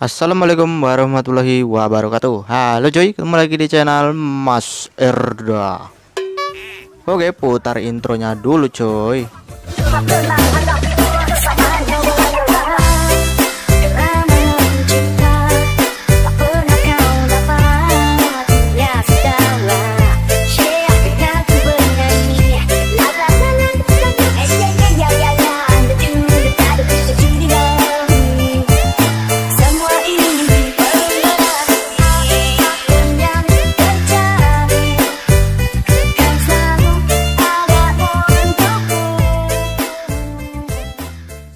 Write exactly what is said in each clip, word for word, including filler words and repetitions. Assalamualaikum warahmatullahi wabarakatuh. Halo coy, kembali lagi di channel Mas Erda. Oke, putar intronya dulu coy.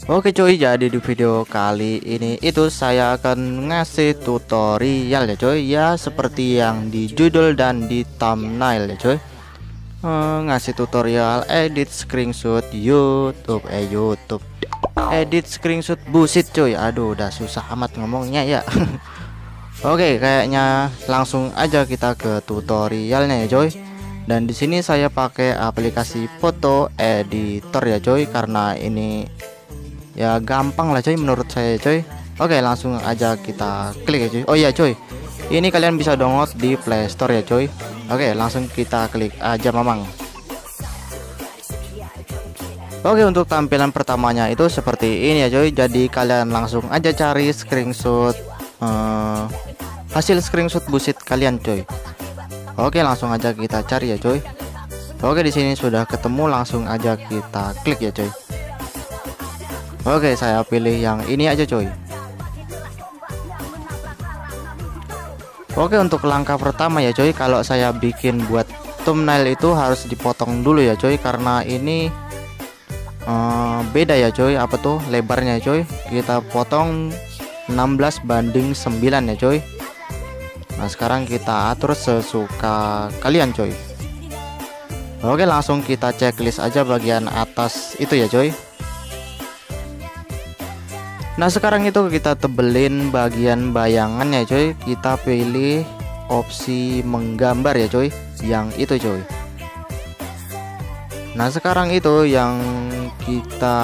Oke coy, jadi di video kali ini itu saya akan ngasih tutorial ya coy, ya seperti yang di judul dan di thumbnail ya coy. Hmm, ngasih tutorial edit screenshot YouTube, eh YouTube edit screenshot buset coy, aduh udah susah amat ngomongnya ya. Oke, kayaknya langsung aja kita ke tutorialnya ya coy. Dan di sini saya pakai aplikasi foto editor ya coy, karena ini ya gampang lah coy menurut saya coy. Oke, langsung aja kita klik ya coy. Oh iya coy, ini kalian bisa download di Play Store ya coy. Oke, langsung kita klik aja mamang. Oke, untuk tampilan pertamanya itu seperti ini ya coy. Jadi kalian langsung aja cari screenshot eh, hasil screenshot busit kalian coy. Oke, langsung aja kita cari ya coy. Oke, di sini sudah ketemu, langsung aja kita klik ya coy. Oke, saya pilih yang ini aja coy. Oke, untuk langkah pertama ya coy, kalau saya bikin buat thumbnail itu harus dipotong dulu ya coy, karena ini uh, beda ya coy, apa tuh lebarnya coy. Kita potong enam belas banding sembilan ya coy. Nah, sekarang kita atur sesuka kalian coy. Oke, langsung kita checklist aja bagian atas itu ya coy. Nah, sekarang itu kita tebelin bagian bayangannya coy. Kita pilih opsi menggambar ya coy, yang itu coy. Nah, sekarang itu yang kita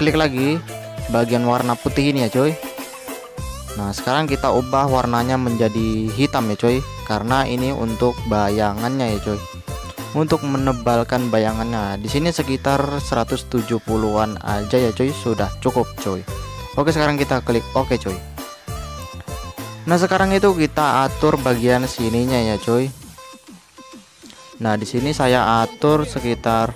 klik lagi bagian warna putih ini ya coy. Nah, sekarang kita ubah warnanya menjadi hitam ya coy, karena ini untuk bayangannya ya coy, untuk menebalkan bayangannya. Di sini sekitar seratus tujuh puluhan aja ya coy, sudah cukup coy. Oke, sekarang kita klik oke coy. Nah, sekarang itu kita atur bagian sininya ya coy. Nah, di sini saya atur sekitar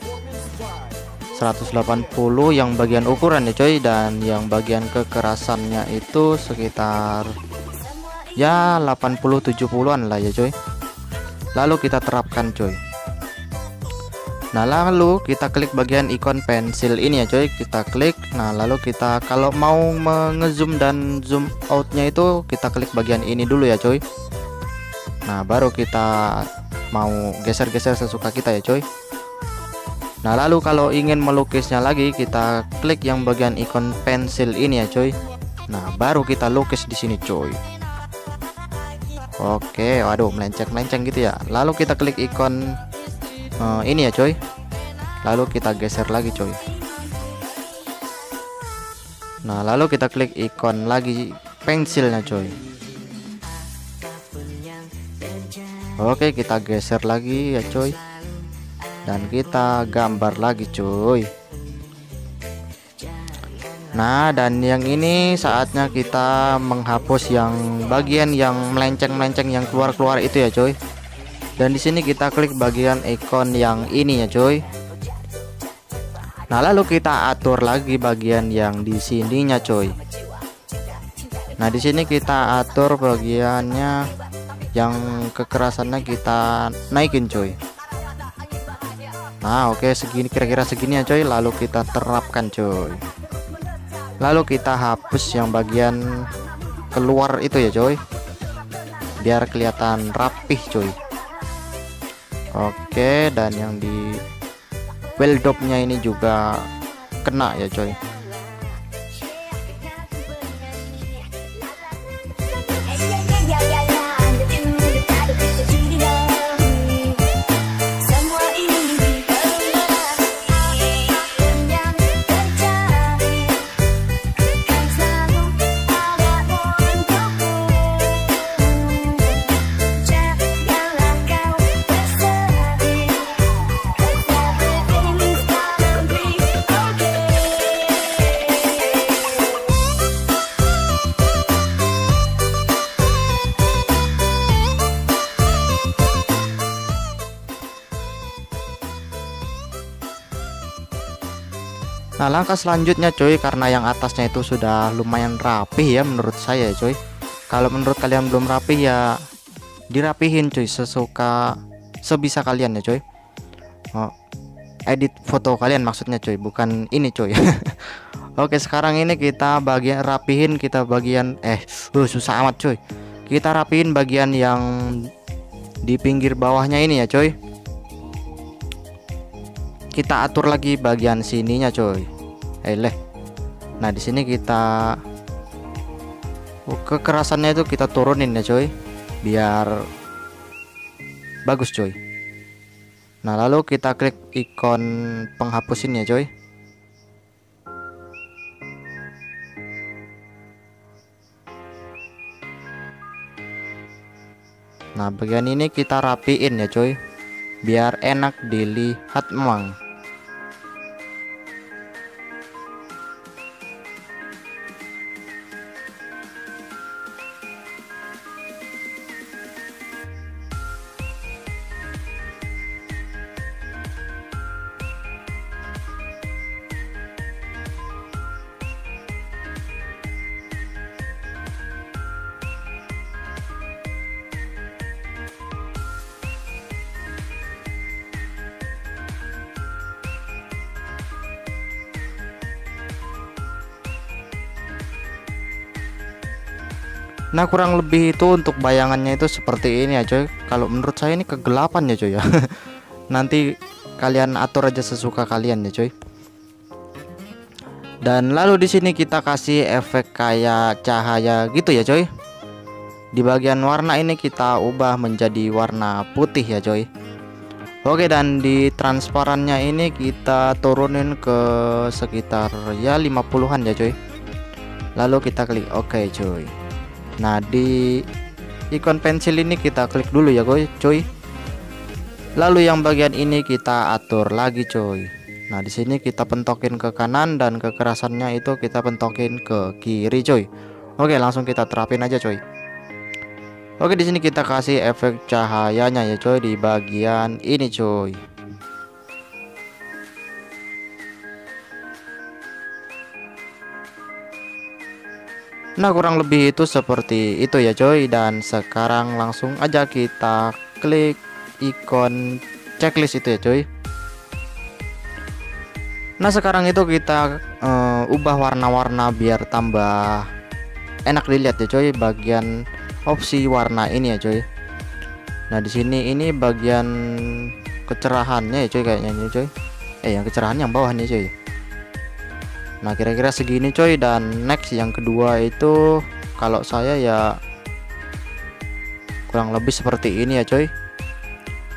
seratus delapan puluh yang bagian ukuran ya coy, dan yang bagian kekerasannya itu sekitar ya delapan puluh tujuh puluhan lah ya coy. Lalu kita terapkan coy. Nah, lalu kita klik bagian ikon pensil ini ya coy, kita klik. Nah, lalu kita kalau mau mengezoom dan zoom outnya itu kita klik bagian ini dulu ya coy. Nah, baru kita mau geser-geser sesuka kita ya coy. Nah, lalu kalau ingin melukisnya lagi kita klik yang bagian ikon pensil ini ya coy. Nah, baru kita lukis di sini coy. Oke, waduh melenceng-melenceng gitu ya. Lalu kita klik ikon Uh, ini ya coy, lalu kita geser lagi coy. Nah, lalu kita klik ikon lagi pensilnya coy. Oke, kita geser lagi ya coy, dan kita gambar lagi coy. Nah, dan yang ini saatnya kita menghapus yang bagian yang melenceng-melenceng yang keluar-keluar itu ya coy. Dan di sini kita klik bagian ikon yang ini ya coy. Nah, lalu kita atur lagi bagian yang di sininya coy. Nah, di sini kita atur bagiannya yang kekerasannya kita naikin coy. Nah, oke segini, kira-kira segini ya coy. Lalu kita terapkan coy. Lalu kita hapus yang bagian keluar itu ya coy, biar kelihatan rapih coy. Oke, dan yang di build-up-nya ini juga kena ya coy. Nah, langkah selanjutnya coy, karena yang atasnya itu sudah lumayan rapih ya menurut saya coy. Kalau menurut kalian belum rapih ya dirapihin coy, sesuka sebisa kalian ya coy. Oh, edit foto kalian maksudnya coy, bukan ini coy. Oke, sekarang ini kita bagian rapihin, kita bagian eh uh, susah amat coy. Kita rapihin bagian yang di pinggir bawahnya ini ya coy. Kita atur lagi bagian sininya coy. Eh leh. Nah, di sini kita kekerasannya itu kita turunin ya coy, biar bagus coy. Nah, lalu kita klik ikon penghapusin ya coy. Nah, bagian ini kita rapiin ya coy, biar enak dilihat emang. Nah, kurang lebih itu untuk bayangannya itu seperti ini ya coy. Kalau menurut saya ini kegelapan ya coy ya. Nanti kalian atur aja sesuka kalian ya coy. Dan lalu di sini kita kasih efek kayak cahaya gitu ya coy. Di bagian warna ini kita ubah menjadi warna putih ya coy. Oke, dan di transparannya ini kita turunin ke sekitar ya lima puluhan ya coy. Lalu kita klik oke coy. Nah, di ikon pensil ini kita klik dulu ya coy. Lalu yang bagian ini kita atur lagi coy. Nah, di sini kita pentokin ke kanan dan kekerasannya itu kita pentokin ke kiri coy. Oke, langsung kita terapin aja coy. Oke, di sini kita kasih efek cahayanya ya coy di bagian ini coy. Nah, kurang lebih itu seperti itu ya coy. Dan sekarang langsung aja kita klik ikon checklist itu ya coy. Nah, sekarang itu kita uh, ubah warna-warna biar tambah enak dilihat ya coy, bagian opsi warna ini ya coy. Nah, di sini ini bagian kecerahannya ya coy, kayaknya ini coy. Eh, yang kecerahan yang bawah nih coy. Nah, kira-kira segini coy. Dan next yang kedua itu kalau saya ya kurang lebih seperti ini ya coy.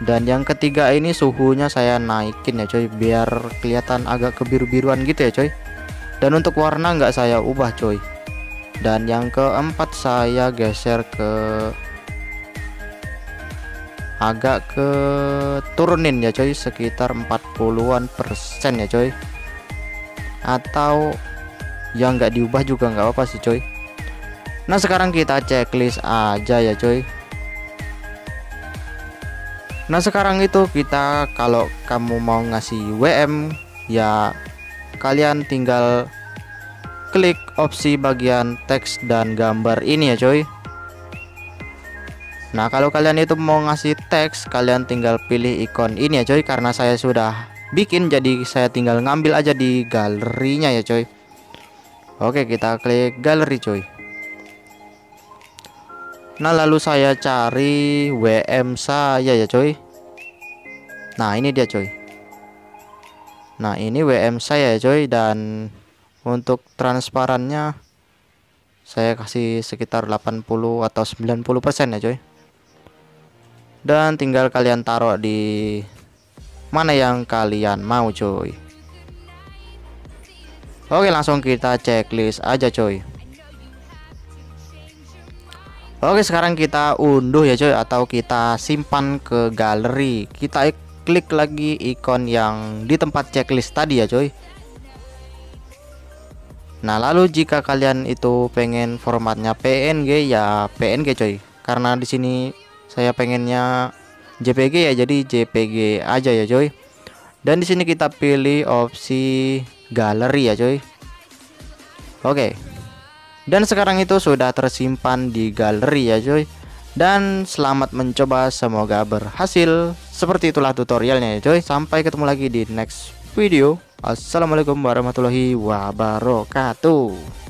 Dan yang ketiga ini suhunya saya naikin ya coy, biar kelihatan agak kebiru-biruan gitu ya coy. Dan untuk warna nggak saya ubah coy. Dan yang keempat saya geser ke agak ke turunin ya coy, sekitar empat puluhan persen ya coy. Atau yang nggak diubah juga nggak apa-apa sih coy. Nah, sekarang kita checklist aja ya coy. Nah, sekarang itu kita kalau kamu mau ngasih W M ya kalian tinggal klik opsi bagian teks dan gambar ini ya coy. Nah, kalau kalian itu mau ngasih teks kalian tinggal pilih ikon ini ya coy. Karena saya sudah bikin jadi saya tinggal ngambil aja di galerinya ya coy. Oke, kita klik galeri coy. Nah, lalu saya cari W M saya ya coy. Nah, ini dia coy. Nah, ini W M saya ya coy. Dan untuk transparannya saya kasih sekitar delapan puluh atau sembilan puluh persen ya coy. Dan tinggal kalian taruh di mana yang kalian mau coy. Oke, langsung kita checklist aja coy. Oke, sekarang kita unduh ya coy, atau kita simpan ke galeri. Kita klik lagi ikon yang di tempat checklist tadi ya coy. Nah, lalu jika kalian itu pengen formatnya P N G ya P N G coy. Karena di sini saya pengennya J P G ya, jadi J P G aja ya coy. Dan di sini kita pilih opsi galeri ya cuy. Oke, dan sekarang itu sudah tersimpan di galeri ya cuy. Dan selamat mencoba, semoga berhasil. Seperti itulah tutorialnya ya cuy. Sampai ketemu lagi di next video. Assalamualaikum warahmatullahi wabarakatuh.